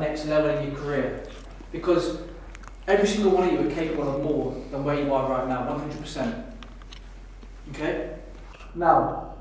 next level in your career, because every single one of you are capable of more than where you are right now, 100%. Okay? Now,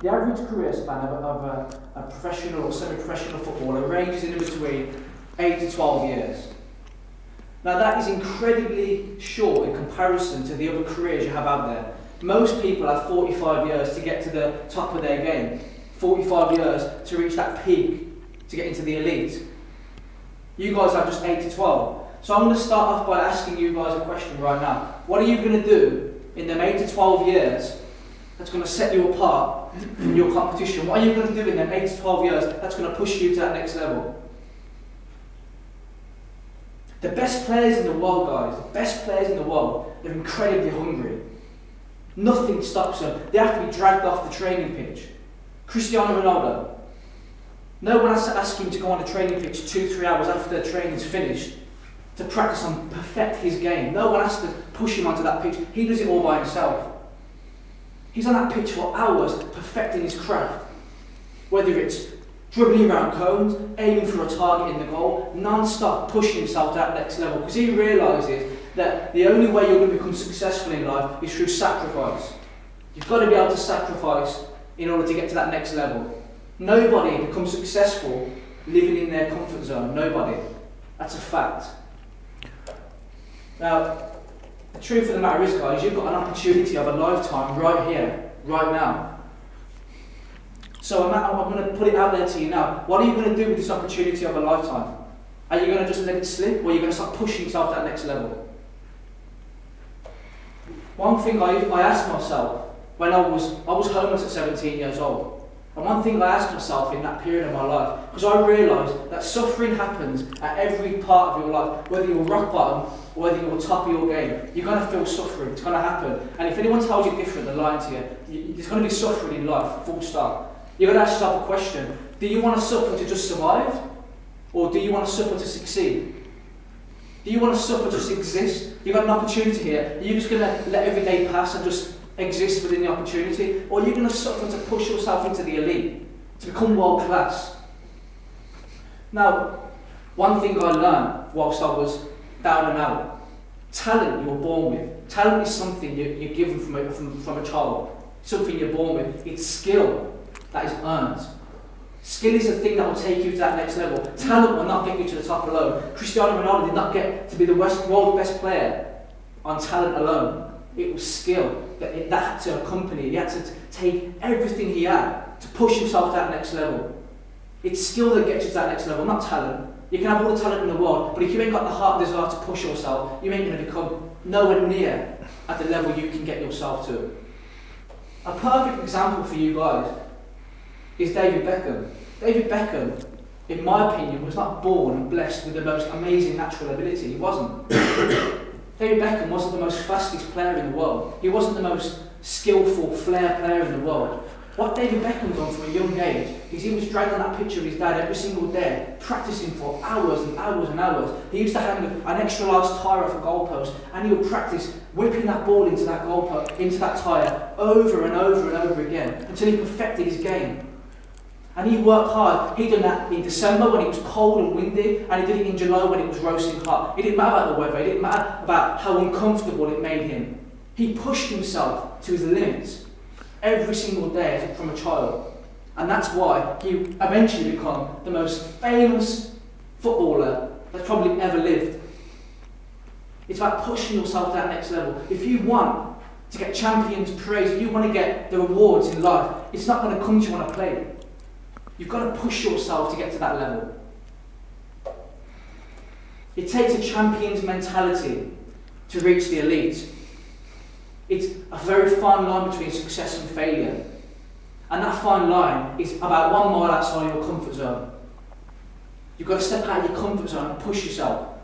the average career span of a professional or semi-professional footballer ranges in between 8 to 12 years. Now that is incredibly short in comparison to the other careers you have out there. Most people have 45 years to get to the top of their game, 45 years to reach that peak, to get into the elite. You guys have just 8 to 12. So I'm going to start off by asking you guys a question right now. What are you going to do in them 8 to 12 years that's going to set you apart from your competition? What are you going to do in them 8 to 12 years that's going to push you to that next level? The best players in the world, guys, the best players in the world, they're incredibly hungry. Nothing stops them. They have to be dragged off the training pitch. Cristiano Ronaldo. No one has to ask him to go on a training pitch 2-3 hours after their training's finished to practice and perfect his game. No one has to push him onto that pitch. He does it all by himself. He's on that pitch for hours perfecting his craft. Whether it's dribbling around cones, aiming for a target in the goal, non-stop pushing himself to that next level, because he realises that the only way you're going to become successful in life is through sacrifice. You've got to be able to sacrifice in order to get to that next level. Nobody becomes successful living in their comfort zone, nobody. That's a fact. Now, the truth of the matter is, guys, you've got an opportunity of a lifetime right here, right now. So I'm going to put it out there to you now. What are you going to do with this opportunity of a lifetime? Are you going to just let it slip, or are you going to start pushing yourself to that next level? One thing I asked myself when I was homeless at 17 years old. And one thing I asked myself in that period of my life, because I realised that suffering happens at every part of your life, whether you're rock bottom or whether you're top of your game. You're going to feel suffering, it's going to happen. And if anyone tells you different, they're lying to you. There's going to be suffering in life, full stop. You've got to ask yourself a question. Do you want to suffer to just survive? Or do you want to suffer to succeed? Do you want to suffer to just exist? You've got an opportunity here. Are you just going to let every day pass and just exist within the opportunity? Or are you going to suffer to push yourself into the elite? To become world class? Now, one thing I learned whilst I was down and out. Talent you're born with. Talent is something you're given from a child. Something you're born with. It's skill. That is earned. Skill is the thing that will take you to that next level. Talent will not get you to the top alone. Cristiano Ronaldo did not get to be the world best player on talent alone. It was skill that had to accompany. He had to take everything he had to push himself to that next level. It's skill that gets you to that next level, not talent. You can have all the talent in the world, but if you ain't got the heart and desire to push yourself, you ain't going to become nowhere near at the level you can get yourself to. A perfect example for you guys is David Beckham. David Beckham, in my opinion, was not born and blessed with the most amazing natural ability. He wasn't. David Beckham wasn't the most fastest player in the world. He wasn't the most skillful flair player in the world. What David Beckham done from a young age is he was dragged on that picture of his dad every single day, practicing for hours and hours and hours. He used to hang an extra large tyre off a goalpost, and he would practice whipping that ball into that goalpost, into that tyre, over and over and over again until he perfected his game. And he worked hard. He done that in December when it was cold and windy, and he did it in July when it was roasting hot. It didn't matter about the weather, it didn't matter about how uncomfortable it made him. He pushed himself to his limits every single day from a child. And that's why he eventually became the most famous footballer that's probably ever lived. It's about pushing yourself to that next level. If you want to get champions' praise, if you want to get the rewards in life, it's not going to come to you on a plate. You've got to push yourself to get to that level. It takes a champion's mentality to reach the elite. It's a very fine line between success and failure. And that fine line is about 1 mile outside your comfort zone. You've got to step out of your comfort zone and push yourself.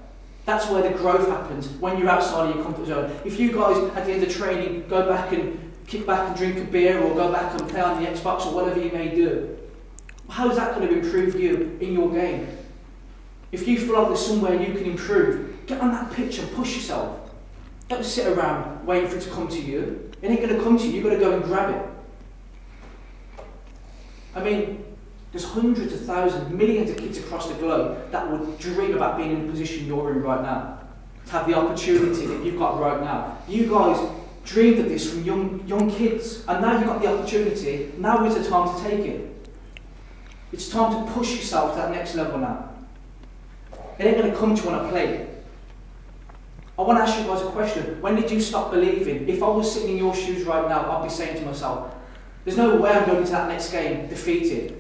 That's where the growth happens, when you're outside of your comfort zone. If you guys, at the end of training, go back and kick back and drink a beer, or go back and play on the Xbox, or whatever you may do, how is that going to improve you in your game? If you feel like there's somewhere you can improve, get on that pitch and push yourself. Don't sit around waiting for it to come to you. It ain't going to come to you, you've got to go and grab it. I mean, There's hundreds of thousands, millions of kids across the globe that would dream about being in the position you're in right now, to have the opportunity that you've got right now. You guys dreamed of this from young kids, and now you've got the opportunity. Now is the time to take it. It's time to push yourself to that next level now. It ain't going to come to you on a plate. I want to ask you guys a question. When did you stop believing? If I was sitting in your shoes right now, I'd be saying to myself, there's no way I'm going to that next game defeated.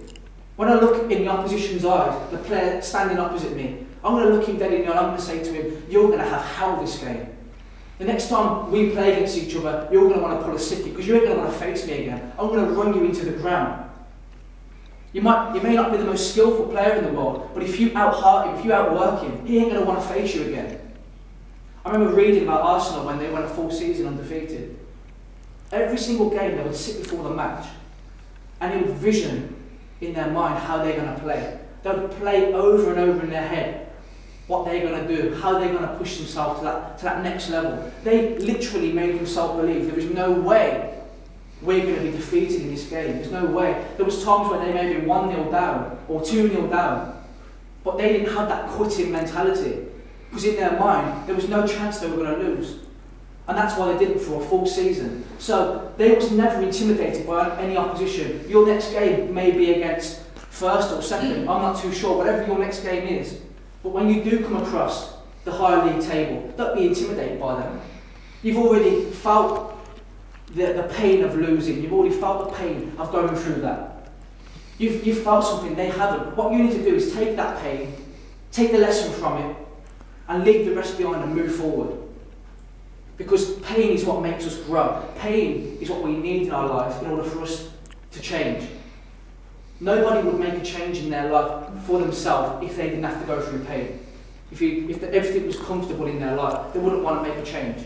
When I look in the opposition's eyes, the player standing opposite me, I'm going to look him dead in the eye and I'm going to say to him, you're going to have hell this game. The next time we play against each other, you're going to want to pull a sickie because you ain't going to want to face me again. I'm going to run you into the ground. You may not be the most skillful player in the world, but if you out-heart him, if you outwork him, he ain't going to want to face you again. I remember reading about Arsenal when they went a full season undefeated. Every single game they would sit before the match and they would vision in their mind how they're going to play. They would play over and over in their head what they're going to do, how they're going to push themselves to that next level. They literally made themselves believe there was no way we're going to be defeated in this game. There's no way. There was times when they may be 1-0 down or 2-0 down, but they didn't have that quitting mentality. Because in their mind, there was no chance they were going to lose. And that's why they didn't for a full season. So they was never intimidated by any opposition. Your next game may be against first or second, I'm not too sure, whatever your next game is. But when you do come across the higher league table, don't be intimidated by them. You've already felt the pain of losing. You've already felt the pain of going through that. You've felt something they haven't. What you need to do is take that pain, take the lesson from it, and leave the rest behind and move forward. Because pain is what makes us grow. Pain is what we need in our life in order for us to change. Nobody would make a change in their life for themselves if they didn't have to go through pain. If everything was comfortable in their life, they wouldn't want to make a change.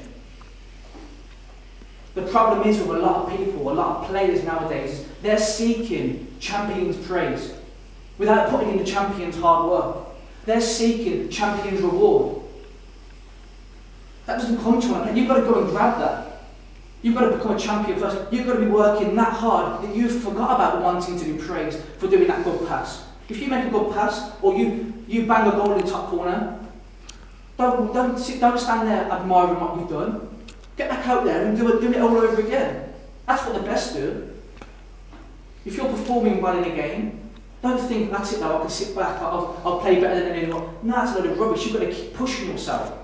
The problem is with a lot of people, a lot of players nowadays, they're seeking champions' praise without putting in the champions' hard work. They're seeking champions' reward. That doesn't come to one. You've got to go and grab that. You've got to become a champion first. You've got to be working that hard that you forgot about wanting to be praised for doing that good pass. If you make a good pass or you bang a goal in the top corner, don't stand there admiring what you've done. Get back out there and do it all over again. That's what the best do. If you're performing well in a game, don't think, that's it now, I can sit back, I'll play better than anyone. No, that's a load of rubbish. You've got to keep pushing yourself.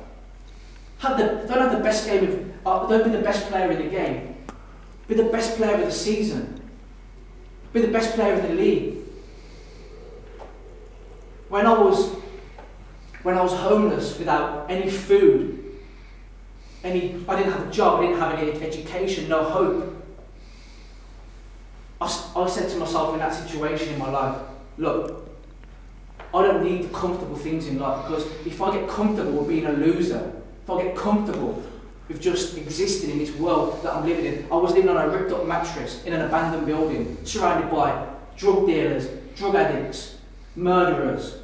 Don't have the best game of, don't be the best player in the game. Be the best player of the season. Be the best player in the league. When I was homeless without any food, I didn't have a job, I didn't have any education, no hope. I said to myself in that situation in my life, look, I don't need the comfortable things in life, because if I get comfortable with being a loser, if I get comfortable with just existing in this world that I'm living in, I was living on a ripped up mattress in an abandoned building, surrounded by drug dealers, drug addicts, murderers.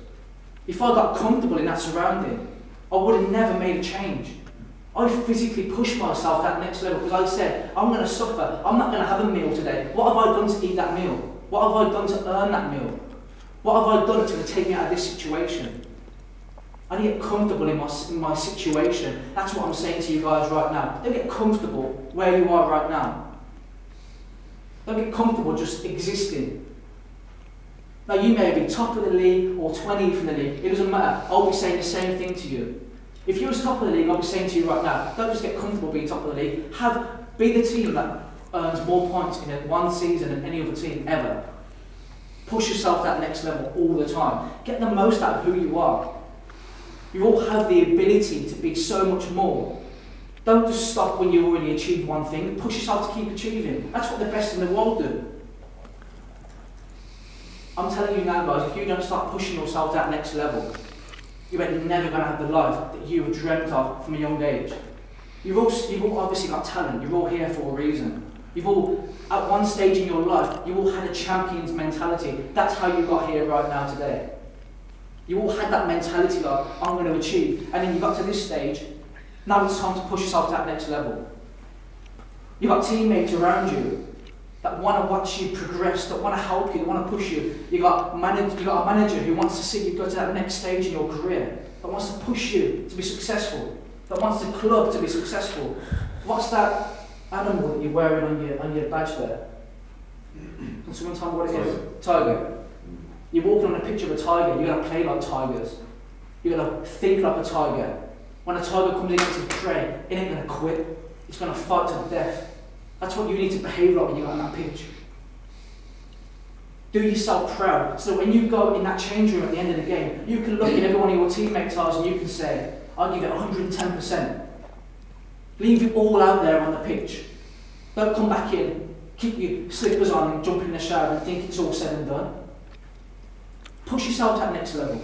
If I got comfortable in that surrounding, I would have never made a change. I physically pushed myself that next level because I said, I'm going to suffer, I'm not going to have a meal today. What have I done to eat that meal? What have I done to earn that meal? What have I done to take me out of this situation? I need to get comfortable in my situation. That's what I'm saying to you guys right now. Don't get comfortable where you are right now. Don't get comfortable just existing. Now you may be top of the league or 20th in the league, it doesn't matter, I'll be saying the same thing to you. If you was top of the league, I'll be saying to you right now, don't just get comfortable being top of the league. Be the team that earns more points in one season than any other team ever. Push yourself to that next level all the time. Get the most out of who you are. You all have the ability to be so much more. Don't just stop when you already achieved one thing. Push yourself to keep achieving. That's what the best in the world do. I'm telling you now, guys, if you don't start pushing yourself to that next level, you ain't never going to have the life that you were dreamt of from a young age. You've all obviously got talent, you're all here for a reason. You've all, at one stage in your life, you all had a champion's mentality. That's how you got here right now today. You all had that mentality of, I'm going to achieve. And then you got to this stage, now it's time to push yourself to that next level. You've got teammates around you that want to watch you progress, that want to help you, that want to push you. You got a manager who wants to see you go to that next stage in your career, that wants to push you to be successful, that wants the club to be successful. What's that animal that you're wearing on your badge there? Can someone tell me what it is? Tiger. You're walking on a picture of a tiger, you're going to play like tigers. You're going to think like a tiger. When a tiger comes into the prey, it ain't going to quit. It's going to fight to the death. That's what you need to behave like when you're on that pitch. Do yourself proud, so when you go in that change room at the end of the game, you can look at every one of your teammates' eyes and you can say, I'll give it 110%. Leave it all out there on the pitch. Don't come back in, keep your slippers on and jump in the shower and think it's all said and done. Push yourself to that next level.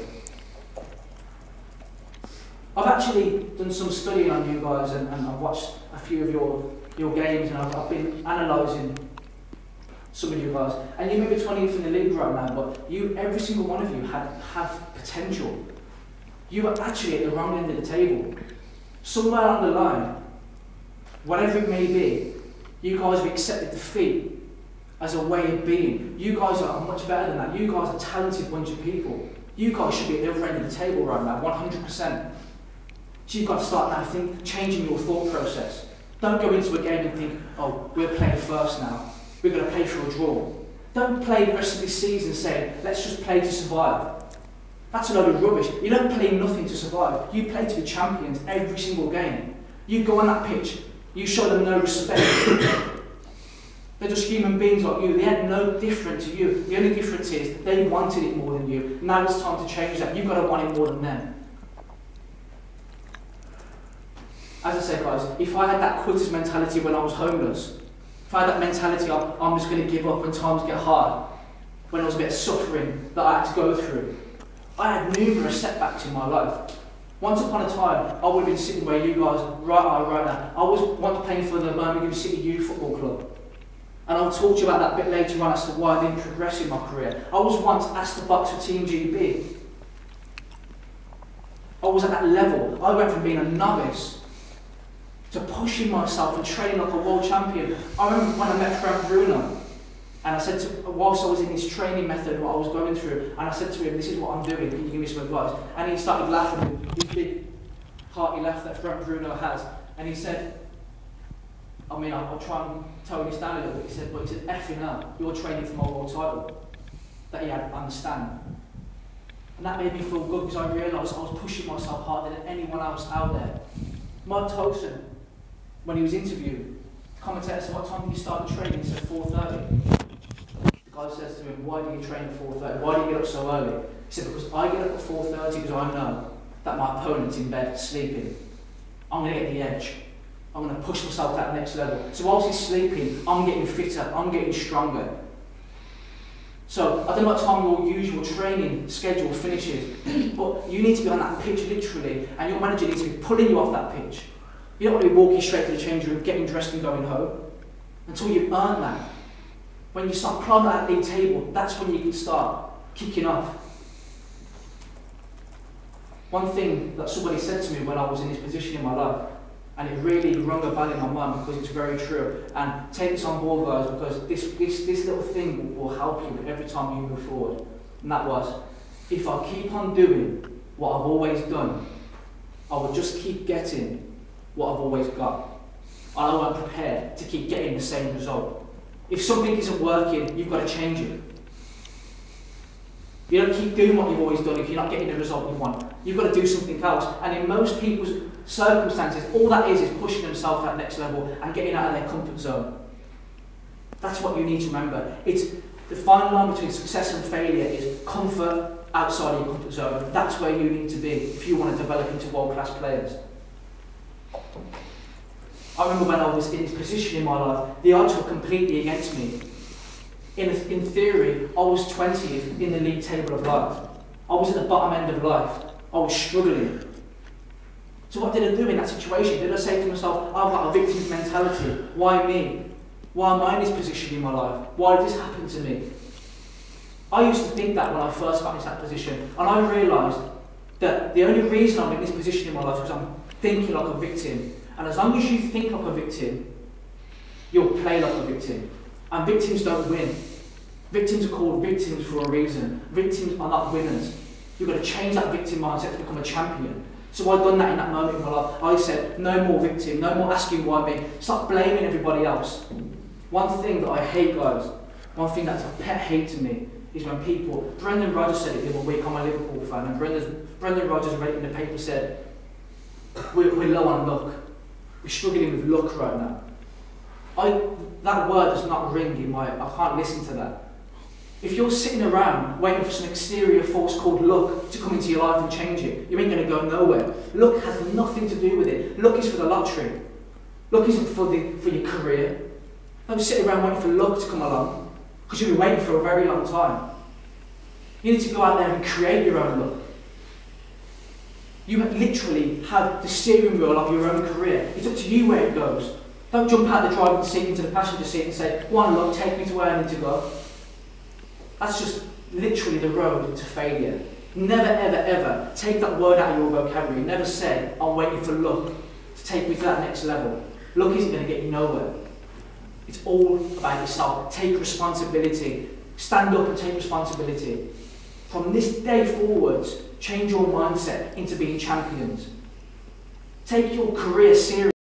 I've actually done some studying on you guys and I've watched a few of your games and I've been analysing some of you guys. And you may be 20th in the league right now, but you, every single one of you have potential. You are actually at the wrong end of the table. Somewhere along the line, whatever it may be, you guys have accepted defeat as a way of being. You guys are much better than that. You guys are a talented bunch of people. You guys should be at the other end of the table right now, 100%. So you've got to start now changing your thought process. Don't go into a game and think, oh, we're playing first now. We're going to play for a draw. Don't play the rest of the season saying, let's just play to survive. That's a load of rubbish. You don't play nothing to survive. You play to be champions every single game. You go on that pitch. You show them no respect. They're just human beings like you. They had no difference to you. The only difference is they wanted it more than you. Now it's time to change that. You've got to want it more than them. As I said, guys, if I had that quitter's mentality when I was homeless, if I had that mentality of I'm just going to give up when times get hard, when I was a bit of suffering that I had to go through, I had numerous setbacks in my life. Once upon a time, I would have been sitting where you guys are right now. I was once playing for the Birmingham City Youth Football Club. And I'll talk to you about that a bit later on as to why I didn't progress in my career. I was once asked to box for Team GB. I was at that level. I went from being a novice to pushing myself and training like a world champion. I remember when I met Frank Bruno, and I said to whilst I was in this training method, what I was going through, and I said to him, this is what I'm doing, can you give me some advice? And he started laughing, this big hearty laugh that Frank Bruno has, and he said, I mean, I'll try and tone this down a little bit, he said, but he said, effing up, you're training for my world title, that he had to understand. And that made me feel good, because I realised I was pushing myself harder than anyone else out there. Tosin, when he was interviewed, the commentator said, what time did you start the training? He said, 4:30. The guy says to him, why do you train at 4:30? Why do you get up so early? He said, because I get up at 4:30 because I know that my opponent's in bed, sleeping. I'm going to get the edge. I'm going to push myself to that next level. So whilst he's sleeping, I'm getting fitter, I'm getting stronger. So I don't know what time your usual training schedule finishes, but you need to be on that pitch literally, and your manager needs to be pulling you off that pitch. You don't want to be walking straight to the change room, getting dressed and going home, until you've earned that. When you start climbing that league table, that's when you can start kicking off. One thing that somebody said to me when I was in this position in my life, and it really rung a bell in my mind because it's very true. And take this on board, guys, because this little thing will help you every time you move forward. And that was, if I keep on doing what I've always done, I will just keep getting what I've always got. And I won't prepare to keep getting the same result. If something isn't working, you've got to change it. You don't keep doing what you've always done if you're not getting the result you want. You've got to do something else. And in most people's circumstances, all that is pushing themselves to that next level and getting out of their comfort zone. That's what you need to remember. It's the fine line between success and failure is comfort outside of your comfort zone. That's where you need to be if you want to develop into world-class players. I remember when I was in this position in my life, the odds were completely against me. In theory, I was 20th in the league table of life. I was at the bottom end of life. I was struggling. So what did I do in that situation? Did I say to myself, I've got a victim's mentality. Why me? Why am I in this position in my life? Why did this happen to me? I used to think that when I first got into that position, and I realised that the only reason I'm in this position in my life is because I'm thinking like a victim. And as long as you think like a victim, you'll play like a victim. And victims don't win. Victims are called victims for a reason. Victims are not winners. You've got to change that victim mindset to become a champion. So I've done that in that moment in my life. I said, no more victim, no more asking why me. Stop blaming everybody else. One thing that I hate, guys, one thing that's a pet hate to me, is when people, Brendan Rodgers said it the other week, I'm a Liverpool fan, and Brendan Rodgers read it in the paper, said, we're low on luck. We're struggling with luck right now. That word does not ring in my, I can't listen to that. If you're sitting around waiting for some exterior force called luck to come into your life and change it, you ain't going to go nowhere. Luck has nothing to do with it. Luck is for the lottery. Luck isn't for your career. Don't sit around waiting for luck to come along, because you'll be waiting for a very long time. You need to go out there and create your own luck. You literally have the steering wheel of your own career. It's up to you where it goes. Don't jump out of the driving seat into the passenger seat and say, one luck, take me to where I need to go. That's just literally the road to failure. Never, ever, ever take that word out of your vocabulary. Never say, I'm waiting for luck to take me to that next level. Luck isn't going to get you nowhere. It's all about yourself. Take responsibility. Stand up and take responsibility. From this day forwards, change your mindset into being champions. Take your career seriously.